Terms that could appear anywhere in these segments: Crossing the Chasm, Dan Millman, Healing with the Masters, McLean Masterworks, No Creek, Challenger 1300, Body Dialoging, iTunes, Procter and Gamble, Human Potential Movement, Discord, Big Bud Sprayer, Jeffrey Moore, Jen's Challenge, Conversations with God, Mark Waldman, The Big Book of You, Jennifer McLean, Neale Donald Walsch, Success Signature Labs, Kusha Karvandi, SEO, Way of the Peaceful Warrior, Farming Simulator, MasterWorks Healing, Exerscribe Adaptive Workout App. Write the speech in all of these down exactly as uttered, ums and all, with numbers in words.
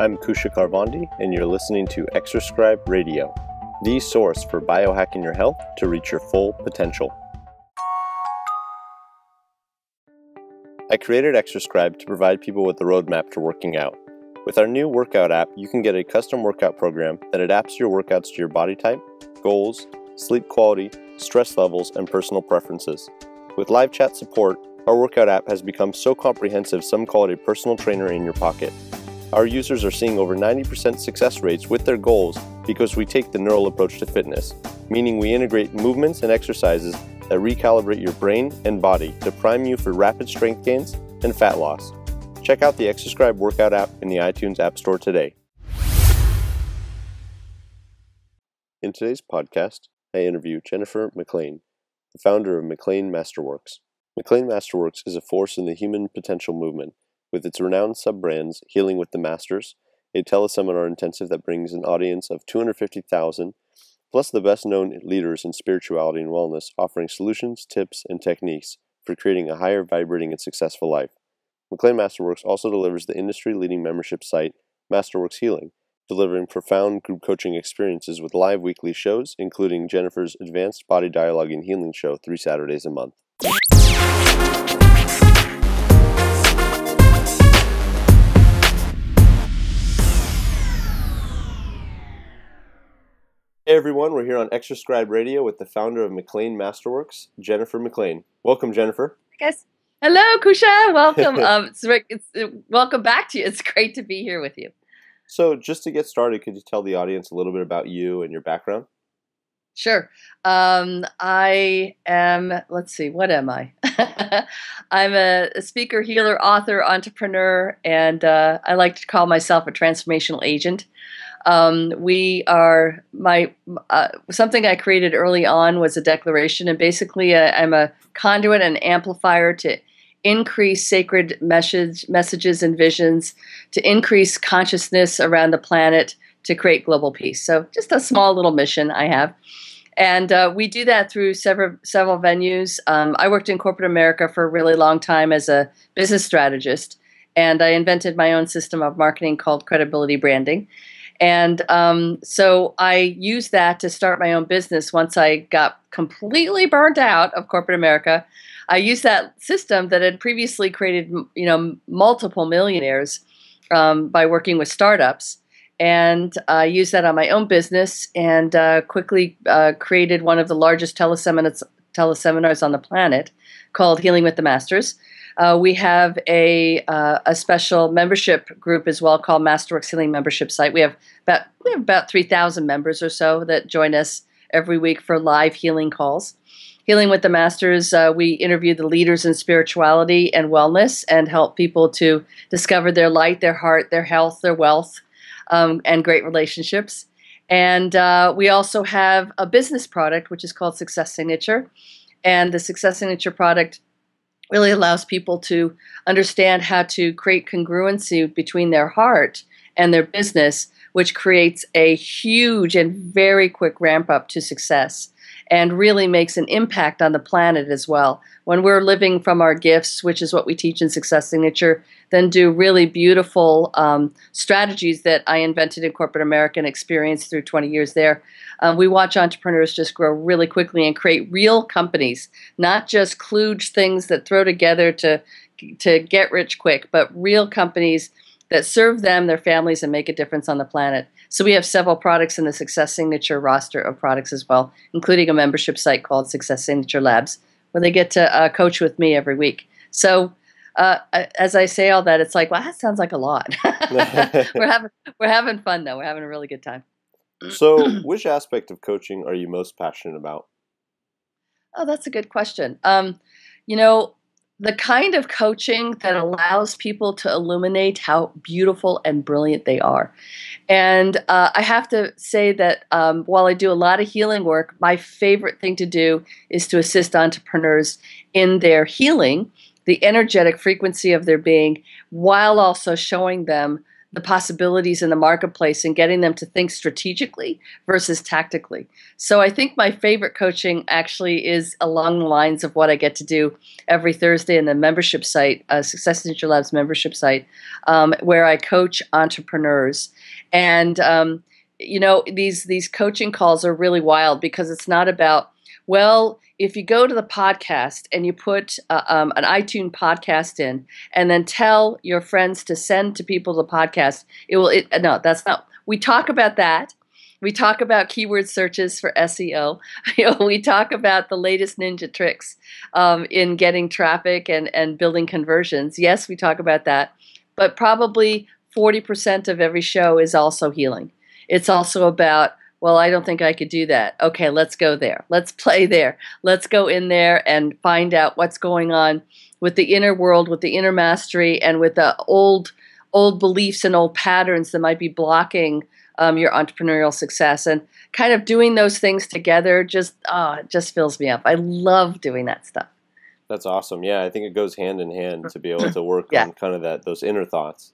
I'm Kusha Karvandi, and you're listening to Exerscribe Radio, the source for biohacking your health to reach your full potential. I created Exerscribe to provide people with a roadmap to working out. With our new workout app, you can get a custom workout program that adapts your workouts to your body type, goals, sleep quality, stress levels, and personal preferences. With live chat support, our workout app has become so comprehensive some call it a personal trainer in your pocket. Our users are seeing over ninety percent success rates with their goals because we take the neural approach to fitness, meaning we integrate movements and exercises that recalibrate your brain and body to prime you for rapid strength gains and fat loss. Check out the Exerscribe Workout app in the iTunes App Store today. In today's podcast, I interview Jennifer McLean, the founder of McLean Masterworks. McLean Masterworks is a force in the human potential movement, with its renowned sub-brands, Healing with the Masters, a teleseminar intensive that brings an audience of two hundred fifty thousand, plus the best-known leaders in spirituality and wellness, offering solutions, tips, and techniques for creating a higher vibrating and successful life. McLean Masterworks also delivers the industry-leading membership site, Masterworks Healing, delivering profound group coaching experiences with live weekly shows, including Jennifer's Advanced Body Dialoging Healing Show three Saturdays a month. Hey everyone, we're here on Exerscribe Radio with the founder of McLean Masterworks, Jennifer McLean. Welcome, Jennifer. Hi guys. Hello, Kusha. Welcome. um, it's, it's, welcome back to you. It's great to be here with you. So just to get started, could you tell the audience a little bit about you and your background? Sure. Um, I am, let's see, what am I? I'm a, a speaker, healer, author, entrepreneur, and uh, I like to call myself a transformational agent. Um, we are, my, uh, something I created early on was a declaration, and basically uh, I'm a conduit and amplifier to increase sacred message, messages and visions, to increase consciousness around the planet, to create global peace. So just a small little mission I have. And uh, we do that through several, several venues. Um, I worked in corporate America for a really long time as a business strategist, and I invented my own system of marketing called credibility branding. And um, so I used that to start my own business once I got completely burnt out of corporate America. I used that system that had previously created, you know, multiple millionaires um, by working with startups, and I uh, used that on my own business and uh, quickly uh, created one of the largest teleseminars, teleseminars on the planet called Healing with the Masters. Uh, we have a uh, a special membership group as well called Masterworks Healing Membership Site. We have about we have about three thousand members or so that join us every week for live healing calls. Healing with the Masters, uh, we interview the leaders in spirituality and wellness and help people to discover their light, their heart, their health, their wealth, um, and great relationships. And uh, we also have a business product, which is called Success Signature. And the Success Signature product really allows people to understand how to create congruency between their heart and their business, which creates a huge and very quick ramp up to success and really makes an impact on the planet as well. When we're living from our gifts, which is what we teach in Success Signature, then do really beautiful um, strategies that I invented in corporate America and experienced through twenty years there. Um, we watch entrepreneurs just grow really quickly and create real companies, not just kludge things that throw together to, to get rich quick, but real companies that serve them, their families, and make a difference on the planet. So we have several products in the Success Signature roster of products as well, including a membership site called Success Signature Labs, where they get to uh, coach with me every week. So uh, as I say all that, it's like, wow, that sounds like a lot. we're, having, we're having fun, though. We're having a really good time. So which aspect of coaching are you most passionate about? Oh, that's a good question. Um, you know, the kind of coaching that allows people to illuminate how beautiful and brilliant they are. And uh, I have to say that um, while I do a lot of healing work, my favorite thing to do is to assist entrepreneurs in their healing, the energetic frequency of their being, while also showing them the possibilities in the marketplace and getting them to think strategically versus tactically. So I think my favorite coaching actually is along the lines of what I get to do every Thursday in the membership site, uh, Success Signature Labs membership site, um, where I coach entrepreneurs. And, um, you know, these, these coaching calls are really wild because it's not about, well, if you go to the podcast and you put uh, um, an iTunes podcast in and then tell your friends to send to people the podcast, it will, it, no, that's not, we talk about that. We talk about keyword searches for S E O. You know, we talk about the latest ninja tricks um, in getting traffic and, and building conversions. Yes, we talk about that, but probably forty percent of every show is also healing. It's also about, well, I don't think I could do that. Okay, let's go there. Let's play there. Let's go in there and find out what's going on with the inner world, with the inner mastery, and with the old old beliefs and old patterns that might be blocking um, your entrepreneurial success. And kind of doing those things together just uh, just fills me up. I love doing that stuff. That's awesome. Yeah, I think it goes hand in hand to be able to work yeah. on kind of that those inner thoughts.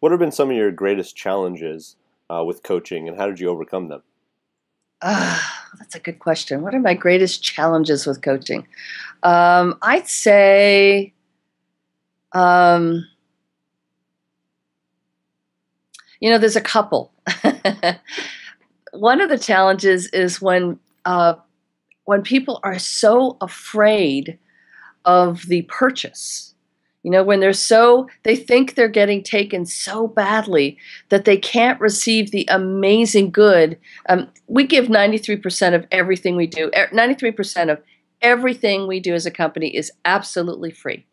What have been some of your greatest challenges uh, with coaching, and how did you overcome them? Uh, that's a good question. What are my greatest challenges with coaching? Um, I'd say um, you know, there's a couple. One of the challenges is when uh, when people are so afraid of the purchase. You know, when they're so, they think they're getting taken so badly that they can't receive the amazing good. Um, we give ninety-three percent of everything we do. ninety-three percent of everything we do as a company is absolutely free.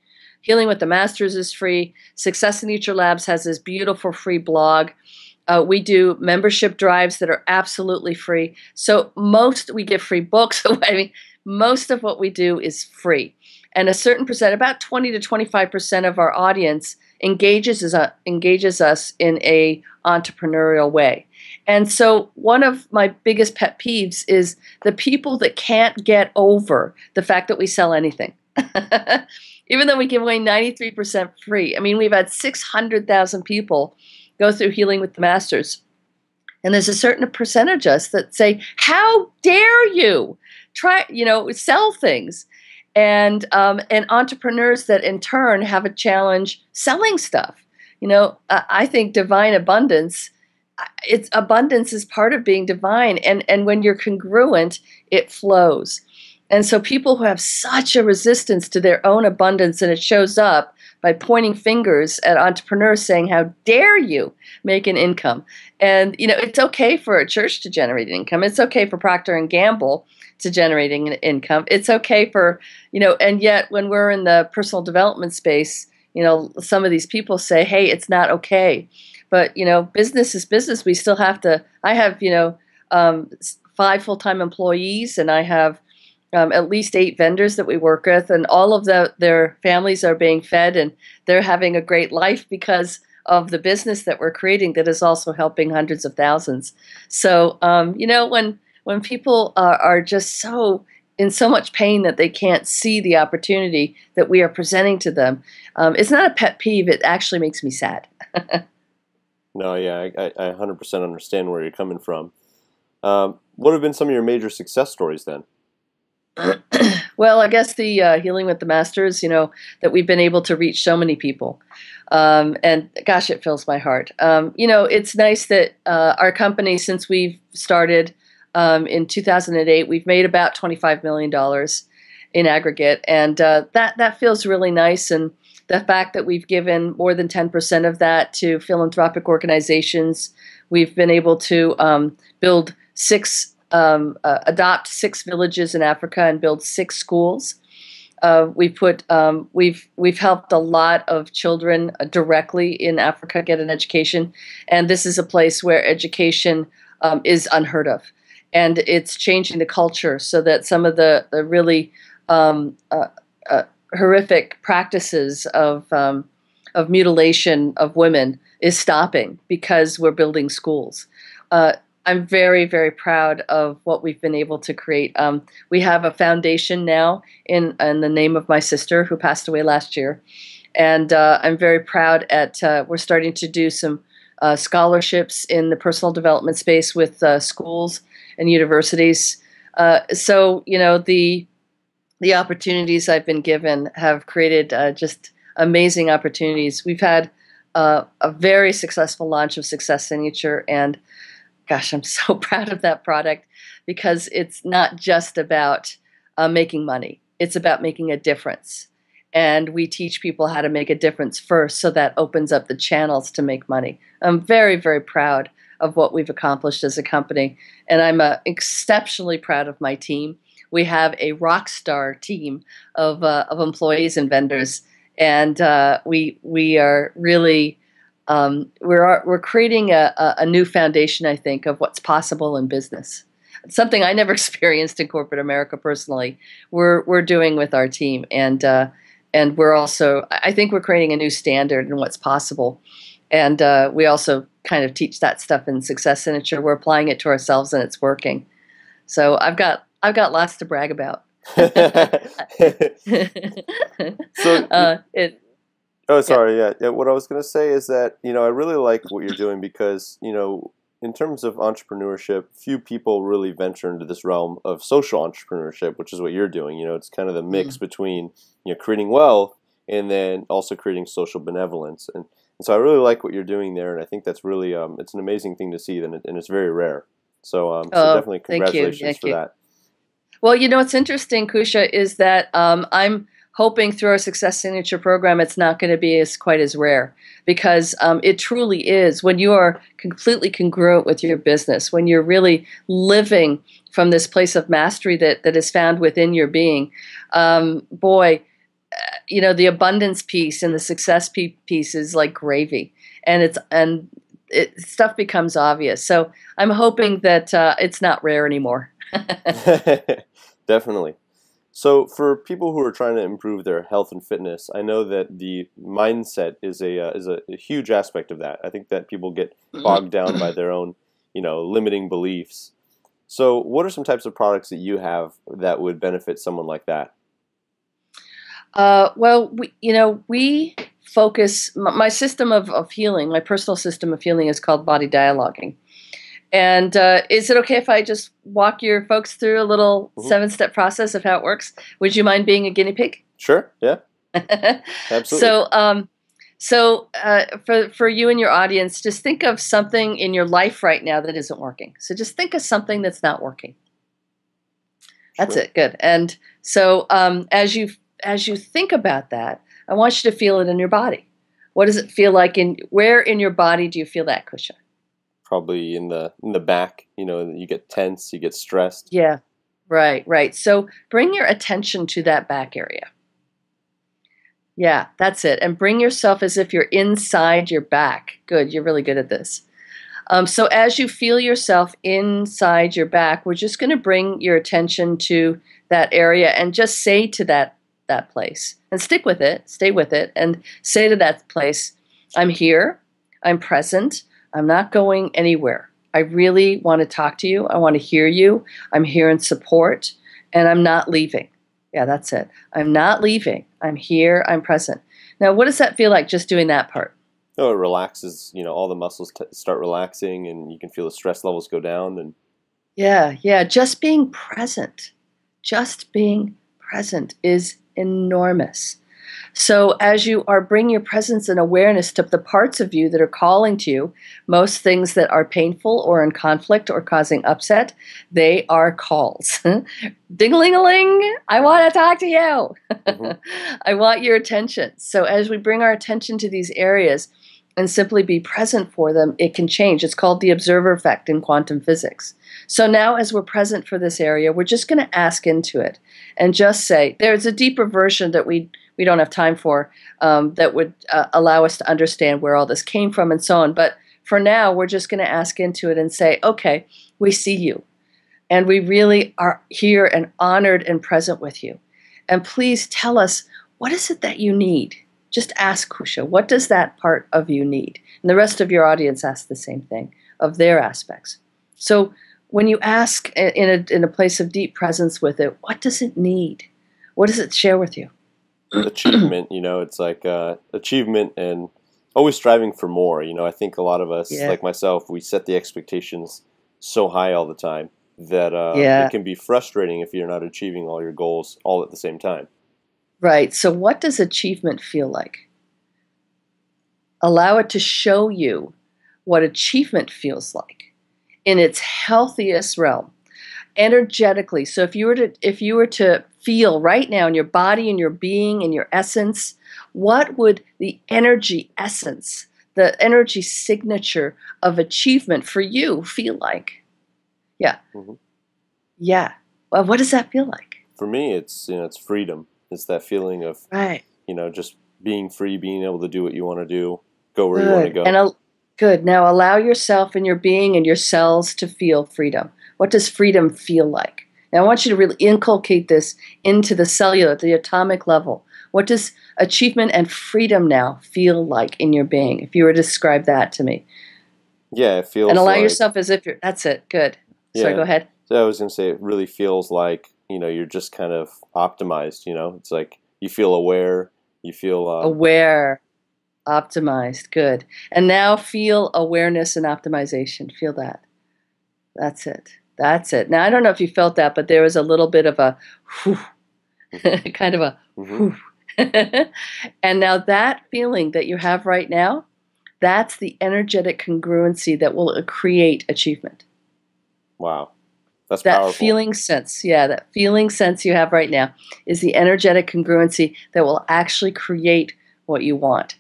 Healing with the Masters is free. Success Signature Labs has this beautiful free blog. Uh, we do membership drives that are absolutely free. So most, we give free books. I mean, most of what we do is free. And a certain percent, about twenty to twenty-five percent of our audience engages us, uh, engages us in a entrepreneurial way. And so one of my biggest pet peeves is the people that can't get over the fact that we sell anything. Even though we give away ninety-three percent free. I mean, we've had six hundred thousand people go through Healing with the Masters. And there's a certain percentage of us that say, how dare you try, you know, sell things. And, um, and entrepreneurs that in turn have a challenge selling stuff. You know, uh, I think divine abundance, it's abundance is part of being divine. And, and when you're congruent, it flows. And so people who have such a resistance to their own abundance, and it shows up by pointing fingers at entrepreneurs saying, how dare you make an income? And, you know, it's okay for a church to generate income. It's okay for Procter and Gamble to generating an income. It's okay for, you know, and yet when we're in the personal development space, you know, some of these people say, hey, it's not okay. But, you know, business is business. We still have to, I have, you know, um, five full-time employees, and I have um, at least eight vendors that we work with, and all of the, their families are being fed, and they're having a great life because of the business that we're creating that is also helping hundreds of thousands. So, um, you know, when When people uh, are just so in so much pain that they can't see the opportunity that we are presenting to them, um, it's not a pet peeve. It actually makes me sad. No, yeah, I, I one hundred percent understand where you're coming from. Um, what have been some of your major success stories then? Well, I guess the uh, Healing with the Masters, you know, that we've been able to reach so many people. Um, and gosh, it fills my heart. Um, you know, it's nice that uh, our company, since we've started Um, in two thousand eight, we've made about twenty-five million dollars in aggregate, and uh, that that feels really nice. And the fact that we've given more than ten percent of that to philanthropic organizations, we've been able to um, build six, um, uh, adopt six villages in Africa and build six schools. Uh, we put, um, we've we've helped a lot of children directly in Africa get an education, and this is a place where education um, is unheard of. And it's changing the culture so that some of the, the really um, uh, uh, horrific practices of, um, of mutilation of women is stopping because we're building schools. Uh, I'm very, very proud of what we've been able to create. Um, we have a foundation now in, in the name of my sister who passed away last year. And uh, I'm very proud at, uh, we're starting to do some uh, scholarships in the personal development space with uh, schools and universities. Uh, so, you know, the the opportunities I've been given have created uh, just amazing opportunities. We've had uh, a very successful launch of Success Signature, and gosh, I'm so proud of that product, because it's not just about uh, making money. It's about making a difference. And we teach people how to make a difference first, so that opens up the channels to make money. I'm very, very proud of what we've accomplished as a company. And I'm uh, exceptionally proud of my team. We have a rock star team of, uh, of employees and vendors. And uh, we, we are really, um, we're, we're creating a, a new foundation, I think, of what's possible in business. Something I never experienced in corporate America personally, we're, we're doing with our team. And, uh, and we're also, I think we're creating a new standard in what's possible. And uh, we also kind of teach that stuff in Success Signature. We're applying it to ourselves, and it's working. So I've got, I've got lots to brag about. so, uh, it, oh, sorry. Yeah. yeah. What I was going to say is that, you know, I really like what you're doing, because, you know, in terms of entrepreneurship, few people really venture into this realm of social entrepreneurship, which is what you're doing. You know, it's kind of the mix mm-hmm. between, you know, creating wealth and then also creating social benevolence. And, and so I really like what you're doing there. And I think that's really, um, it's an amazing thing to see, and, it, and it's very rare. So, um, oh, so definitely congratulations thank you, thank for you. that. Well, you know, what's interesting, Kusha, is that um, I'm hoping through our Success Signature program, it's not going to be as quite as rare, because um, it truly is. When you are completely congruent with your business, when you're really living from this place of mastery that, that is found within your being, um, boy, uh, you know, the abundance piece and the success piece is like gravy, and it's and it, stuff becomes obvious. So I'm hoping that uh, it's not rare anymore. Definitely. So for people who are trying to improve their health and fitness, I know that the mindset is a uh, is a, a huge aspect of that. I think that people get bogged down by their own, you know, limiting beliefs. So what are some types of products that you have that would benefit someone like that? Uh, well, we, you know, we focus, my, my system of, of healing, my personal system of healing is called Body Dialoging. And uh, is it okay if I just walk your folks through a little mm-hmm. seven-step process of how it works? Would you mind being a guinea pig? Sure, yeah. Absolutely. So um, so uh, for, for you and your audience, just think of something in your life right now that isn't working. So just think of something that's not working. That's sure. it, good. And so um, as you as you think about that, I want you to feel it in your body. What does it feel like? In, where in your body do you feel that, Kusha? Probably in the in the back, you know, you get tense, you get stressed. Yeah, right, right. So bring your attention to that back area. Yeah, that's it. And bring yourself as if you're inside your back. Good, you're really good at this. Um, so as you feel yourself inside your back, we're just going to bring your attention to that area and just say to that, that place. And stick with it, stay with it, and say to that place, I'm here, I'm present, I'm not going anywhere. I really want to talk to you. I want to hear you. I'm here in support, and I'm not leaving. Yeah, that's it. I'm not leaving. I'm here. I'm present. Now, what does that feel like, just doing that part? Oh, it relaxes. You know, all the muscles t start relaxing, and you can feel the stress levels go down. And yeah, yeah. Just being present. Just being present is enormous. So as you are, bring your presence and awareness to the parts of you that are calling to you. Most things that are painful or in conflict or causing upset, they are calls. Ding-a-ling-a-ling, I want to talk to you. Mm-hmm. I want your attention. So as we bring our attention to these areas and simply be present for them, it can change. It's called the observer effect in quantum physics. So now as we're present for this area, we're just going to ask into it and just say, there's a deeper version that we we don't have time for, um, that would uh, allow us to understand where all this came from and so on. But for now, we're just going to ask into it and say, okay, we see you. And we really are here and honored and present with you. And please tell us, what is it that you need? Just ask, Kusha, what does that part of you need? And the rest of your audience asks the same thing of their aspects. So when you ask in a, in a place of deep presence with it, what does it need? What does it share with you? Achievement, you know, it's like uh, achievement and always striving for more. You know, I think a lot of us, yeah. like myself, we set the expectations so high all the time that uh, yeah. it can be frustrating if you're not achieving all your goals all at the same time. Right. So what does achievement feel like? Allow it to show you what achievement feels like in its healthiest realm, energetically. So if you were to, if you were to feel right now in your body and your being and your essence, what would the energy essence, the energy signature of achievement for you feel like? Yeah. Mm-hmm. Yeah. Well, what does that feel like? For me, it's, you know, it's freedom. It's that feeling of, right. you know, just being free, being able to do what you want to do, go where good. you want to go. And al- good. Now allow yourself and your being and your cells to feel freedom. What does freedom feel like? Now I want you to really inculcate this into the cellular, the atomic level. What does achievement and freedom now feel like in your being? If you were to describe that to me. Yeah, it feels And allow like, yourself as if you're, that's it, good. Yeah. Sorry, go ahead. So I was going to say it really feels like, you know, you're just kind of optimized, you know, it's like you feel aware, you feel uh, aware, optimized. Good. And now feel awareness and optimization. Feel that. That's it. That's it. Now, I don't know if you felt that, but there was a little bit of a whew, kind of a whew. And now that feeling that you have right now, that's the energetic congruency that will create achievement. Wow. That's that powerful. feeling sense, yeah, that feeling sense you have right now is the energetic congruency that will actually create what you want.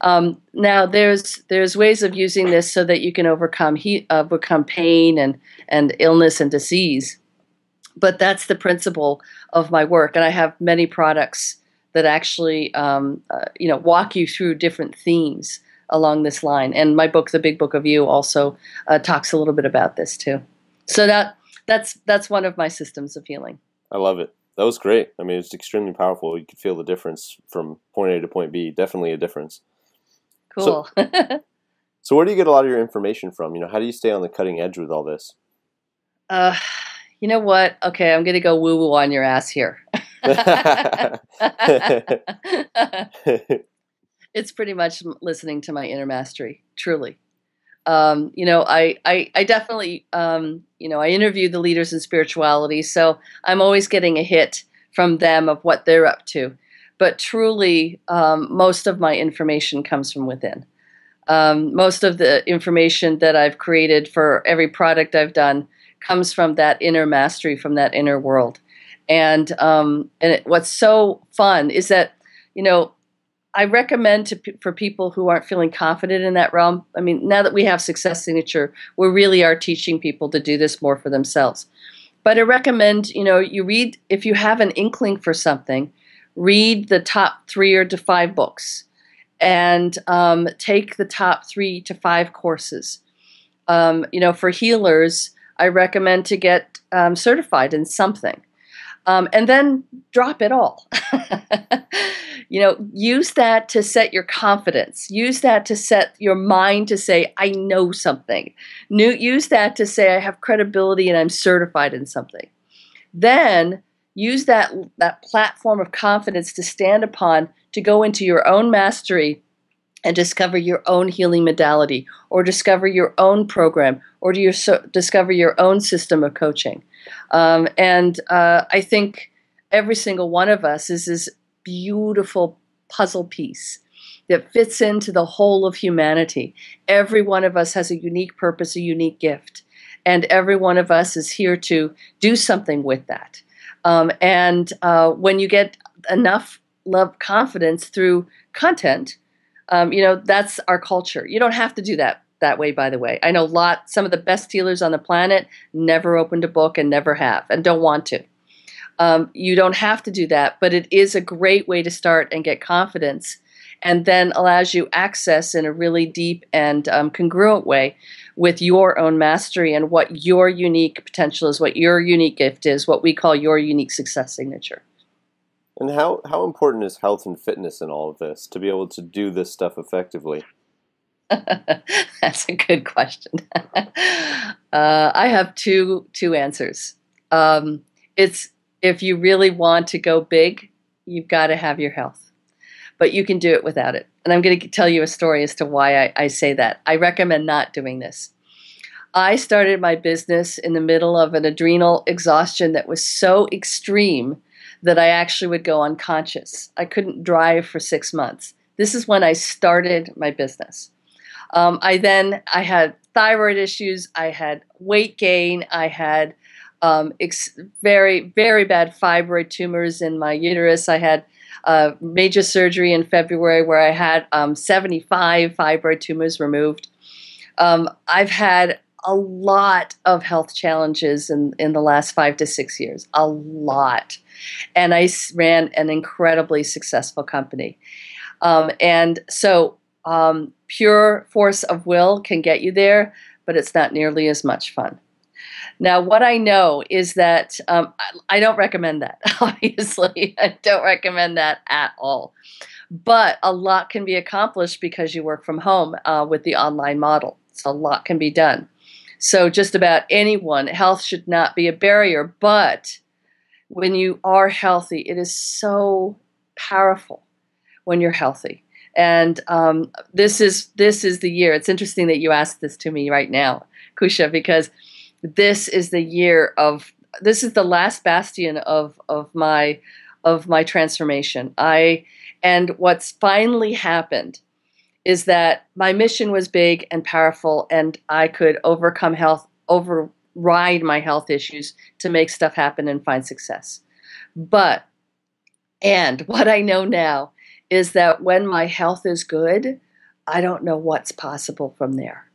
Um, now, there's there's ways of using this so that you can overcome he, uh, overcome pain and and illness and disease, but that's the principle of my work, and I have many products that actually um, uh, you know walk you through different themes along this line. And my book, The Big Book of You, also uh, talks a little bit about this too. So that. That's that's one of my systems of healing. I love it. That was great. I mean, it's extremely powerful. You could feel the difference from point A to point B. Definitely a difference. Cool. So, so where do you get a lot of your information from? You know, how do you stay on the cutting edge with all this? Uh, you know what? Okay, I'm going to go woo-woo on your ass here. It's pretty much listening to my inner mastery, truly. Um, you know, I, I, I definitely, um, you know, I interview the leaders in spirituality, so I'm always getting a hit from them of what they're up to. But truly, um, most of my information comes from within. Um, most of the information that I've created for every product I've done comes from that inner mastery, from that inner world. And, um, and it, what's so fun is that, you know, I recommend to, for people who aren't feeling confident in that realm. I mean, now that we have Success Signature, we really are teaching people to do this more for themselves. But I recommend, you know, you read, if you have an inkling for something, read the top three or to five books and um, take the top three to five courses. Um, you know, for healers, I recommend to get um, certified in something. Um, and then drop it all. You know, use that to set your confidence. Use that to set your mind to say, I know something. New, use that to say, I have credibility and I'm certified in something. Then use that, that platform of confidence to stand upon to go into your own mastery and discover your own healing modality or discover your own program or do you so, discover your own system of coaching. Um, and uh, I think every single one of us is this beautiful puzzle piece that fits into the whole of humanity. Every one of us has a unique purpose, a unique gift, and every one of us is here to do something with that. Um, and uh, when you get enough love, confidence through content, um, you know, that's our culture. You don't have to do that. That way, by the way. I know a lot, some of the best healers on the planet never opened a book and never have and don't want to. Um, you don't have to do that, but it is a great way to start and get confidence and then allows you access in a really deep and um, congruent way with your own mastery and what your unique potential is, what your unique gift is, what we call your unique success signature. And how, how important is health and fitness in all of this to be able to do this stuff effectively? That's a good question. uh, I have two two answers. Um, it's if you really want to go big, you've got to have your health. but you can do it without it. And I'm going to tell you a story as to why I, I say that. I recommend not doing this. I started my business in the middle of an adrenal exhaustion that was so extreme that I actually would go unconscious. I couldn't drive for six months. This is when I started my business. Um, I then, I had thyroid issues, I had weight gain, I had um, ex very, very bad fibroid tumors in my uterus. I had uh, major surgery in February where I had um, seventy-five fibroid tumors removed. Um, I've had a lot of health challenges in, in the last five to six years, a lot. And I ran an incredibly successful company. Um, and so um, pure force of will can get you there, but it's not nearly as much fun. Now, what I know is that um, I, I don't recommend that, obviously. I don't recommend that at all. But a lot can be accomplished because you work from home uh, with the online model. So a lot can be done. So just about anyone, health should not be a barrier. But when you are healthy, it is so powerful when you're healthy. And um, this is this is the year. It's interesting that you asked this to me right now, Kusha, because this is the year of, this is the last bastion of of my of my transformation. I and what's finally happened is that my mission was big and powerful, and I could overcome health, override my health issues to make stuff happen and find success. But, and what I know now is that when my health is good, I don't know what's possible from there.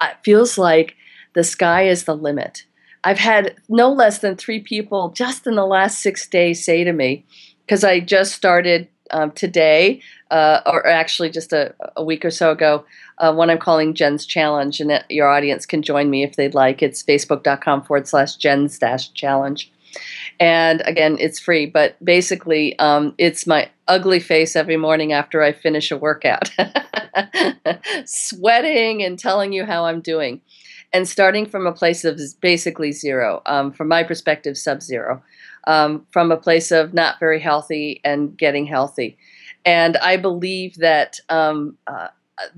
It feels like the sky is the limit. I've had no less than three people just in the last six days say to me, because I just started Um, today, uh, or actually just a, a week or so ago, uh, one I'm calling Jen's Challenge, and your audience can join me if they'd like. It's facebook.com forward slash Jen's dash challenge. And again, it's free, but basically um, it's my ugly face every morning after I finish a workout, sweating and telling you how I'm doing. And starting from a place of basically zero, um, from my perspective, sub-zero, um, from a place of not very healthy and getting healthy. And I believe that um, uh,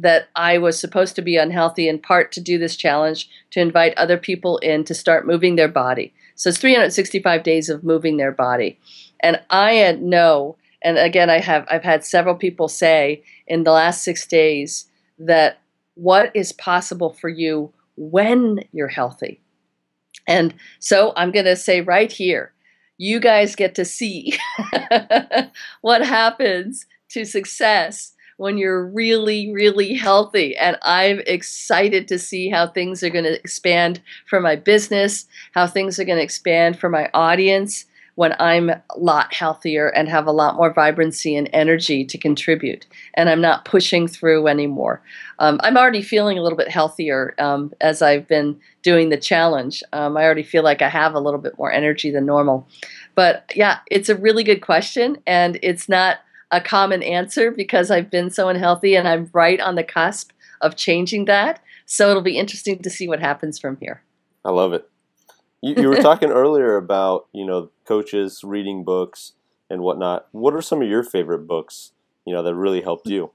that I was supposed to be unhealthy in part to do this challenge, to invite other people in to start moving their body. So it's three hundred sixty-five days of moving their body. And I know, and again, I have, I've had several people say in the last six days that what is possible for you when you're healthy. And so I'm going to say right here, you guys get to see what happens to success when you're really, really healthy. And I'm excited to see how things are going to expand for my business, how things are going to expand for my audience when I'm a lot healthier and have a lot more vibrancy and energy to contribute. And I'm not pushing through anymore. Um, I'm already feeling a little bit healthier um, as I've been doing the challenge. Um, I already feel like I have a little bit more energy than normal. But yeah, it's a really good question. And it's not a common answer because I've been so unhealthy and I'm right on the cusp of changing that. So it'll be interesting to see what happens from here. I love it. You, you were talking earlier about, you know, coaches reading books and whatnot. What are some of your favorite books, you know, that really helped you?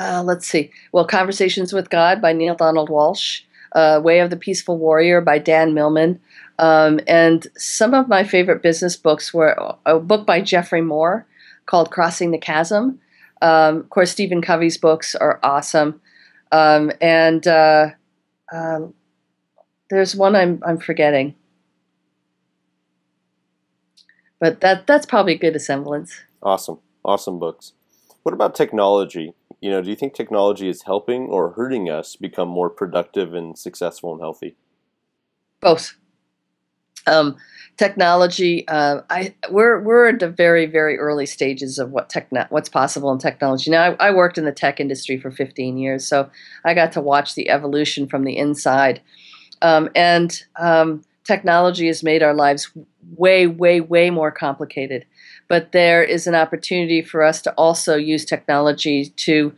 Uh, let's see. Well, Conversations with God by Neale Donald Walsch, uh, Way of the Peaceful Warrior by Dan Millman, um, and some of my favorite business books were a book by Jeffrey Moore called Crossing the Chasm. Um, of course, Stephen Covey's books are awesome, um, and. Uh, uh, There's one I'm I'm forgetting, but that that's probably a good assemblance. Awesome, awesome books. What about technology? You know, do you think technology is helping or hurting us become more productive and successful and healthy? Both. Um, technology. Uh, I we're we're at the very very early stages of what techno what's possible in technology. Now, I, I worked in the tech industry for fifteen years, so I got to watch the evolution from the inside. Um, and um, technology has made our lives way, way, way more complicated. But there is an opportunity for us to also use technology to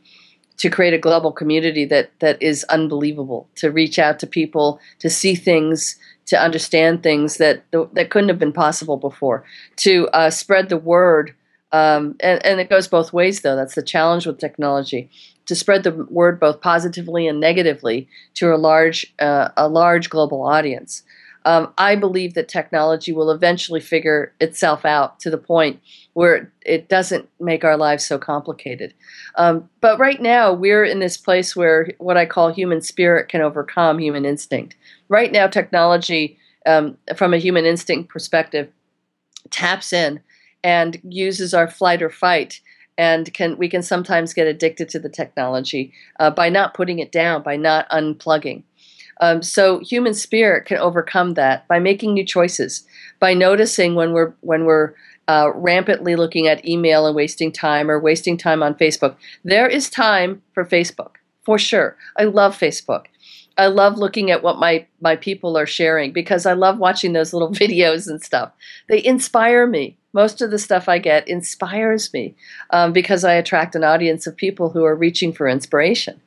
to create a global community that that is unbelievable. To reach out to people, to see things, to understand things that that couldn't have been possible before. To uh, spread the word Um, and, and it goes both ways, though. That's the challenge with technology, to spread the word both positively and negatively to a large, uh, a large global audience. Um, I believe that technology will eventually figure itself out to the point where it doesn't make our lives so complicated. Um, but right now, we're in this place where what I call human spirit can overcome human instinct. Right now, technology, um, from a human instinct perspective, taps in and uses our flight or fight, and can we can sometimes get addicted to the technology uh, by not putting it down, by not unplugging. Um, so human spirit can overcome that by making new choices, by noticing when we're when we're uh, rampantly looking at email and wasting time, or wasting time on Facebook. There is time for Facebook, for sure. I love Facebook. I love looking at what my, my people are sharing, because I love watching those little videos and stuff. They inspire me. Most of the stuff I get inspires me um, because I attract an audience of people who are reaching for inspiration.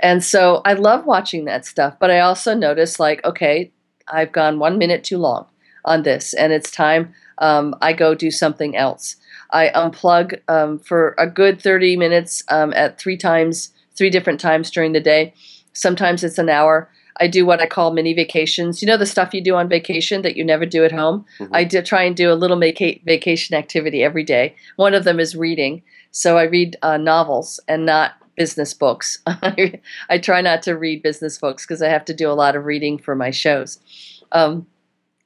And so I love watching that stuff, but I also notice, like, okay, I've gone one minute too long on this, and it's time um, I go do something else. I unplug um, for a good thirty minutes um, at three times, three different times during the day. Sometimes it's an hour. I do what I call mini vacations. You know, the stuff you do on vacation that you never do at home? Mm-hmm. I do try and do a little vaca- vacation activity every day. One of them is reading. So I read uh, novels and not business books. I try not to read business books because I have to do a lot of reading for my shows. Um,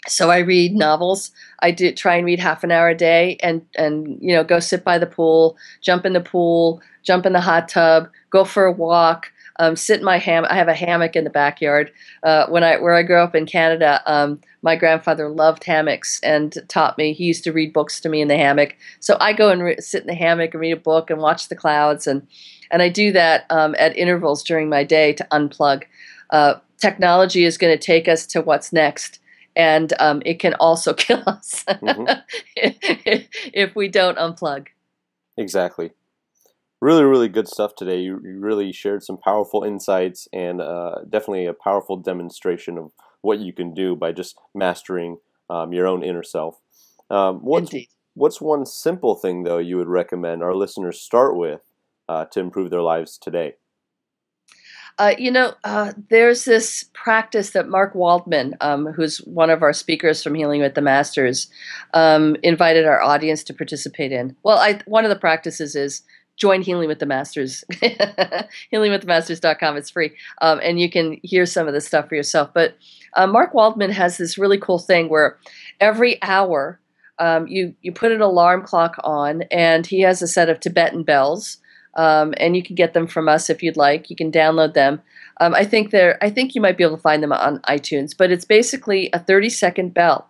so I read novels. I do try and read half an hour a day, and, and you know, go sit by the pool, jump in the pool, jump in the hot tub, go for a walk, um, sit in my ham. I have a hammock in the backyard. Uh, when I where I grew up in Canada, um, my grandfather loved hammocks and taught me. He used to read books to me in the hammock. So I go and re- sit in the hammock and read a book and watch the clouds. And And I do that um, at intervals during my day to unplug. Uh, technology is going to take us to what's next, and um, it can also kill us mm-hmm. if, if we don't unplug. Exactly. Really, really good stuff today. You, you really shared some powerful insights, and uh, definitely a powerful demonstration of what you can do by just mastering um, your own inner self. Um, what's, what's one simple thing, though, you would recommend our listeners start with Uh, to improve their lives today? Uh, you know, uh, there's this practice that Mark Waldman, um, who's one of our speakers from Healing with the Masters, um, invited our audience to participate in. Well, I, one of the practices is join Healing with the Masters, healing with the masters dot com. It's free. Um, and you can hear some of this stuff for yourself. But uh, Mark Waldman has this really cool thing where every hour um, you, you put an alarm clock on, and he has a set of Tibetan bells. Um, and you can get them from us if you'd like. You can download them. Um, I think they're, I think you might be able to find them on iTunes. But it's basically a thirty-second bell,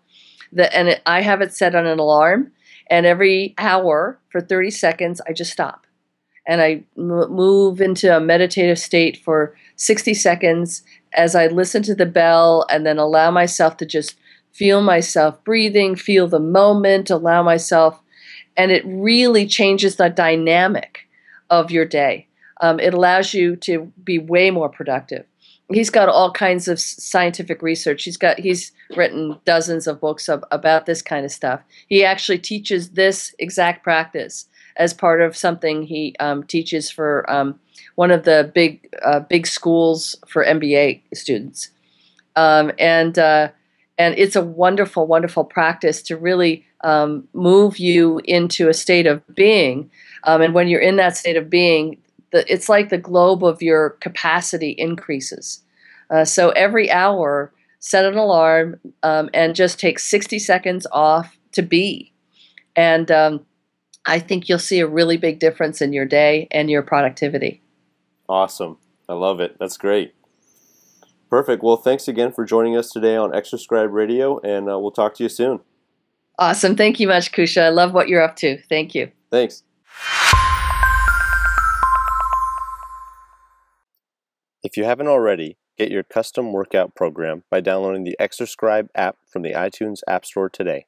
that, and it, I have it set on an alarm. And every hour for thirty seconds, I just stop, and I m- move into a meditative state for sixty seconds as I listen to the bell, and then allow myself to just feel myself breathing, feel the moment, allow myself, and it really changes the dynamic of your day. Um, it allows you to be way more productive. He's got all kinds of scientific research. He's got he's written dozens of books of, about this kind of stuff. He actually teaches this exact practice as part of something he um, teaches for um, one of the big uh, big schools for M B A students. Um, and uh, and it's a wonderful, wonderful practice to really um, move you into a state of being. Um, and when you're in that state of being, the, it's like the globe of your capacity increases. Uh, so every hour, set an alarm um, and just take sixty seconds off to be. And um, I think you'll see a really big difference in your day and your productivity. Awesome. I love it. That's great. Perfect. Well, thanks again for joining us today on Exerscribe Radio, and uh, we'll talk to you soon. Awesome. Thank you much, Kusha. I love what you're up to. Thank you. Thanks. If you haven't already, get your custom workout program by downloading the Exerscribe app from the iTunes App Store today.